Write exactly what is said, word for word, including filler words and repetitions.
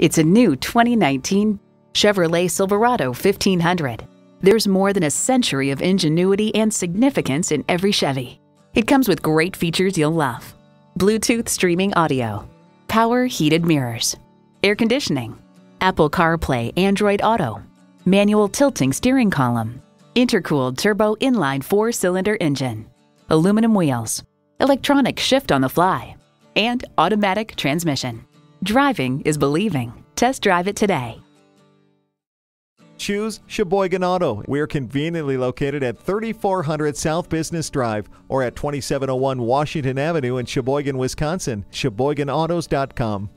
It's a new twenty nineteen Chevrolet Silverado fifteen hundred. There's more than a century of ingenuity and significance in every Chevy. It comes with great features you'll love: Bluetooth streaming audio, power heated mirrors, air conditioning, Apple CarPlay, Android Auto, manual tilting steering column, intercooled turbo inline four-cylinder engine, aluminum wheels, electronic shift on the fly, and automatic transmission. Driving is believing. Test drive it today. Choose Sheboygan Auto. We're conveniently located at thirty-four hundred South Business Drive or at twenty-seven oh one Washington Avenue in Sheboygan, Wisconsin. Sheboygan autos dot com.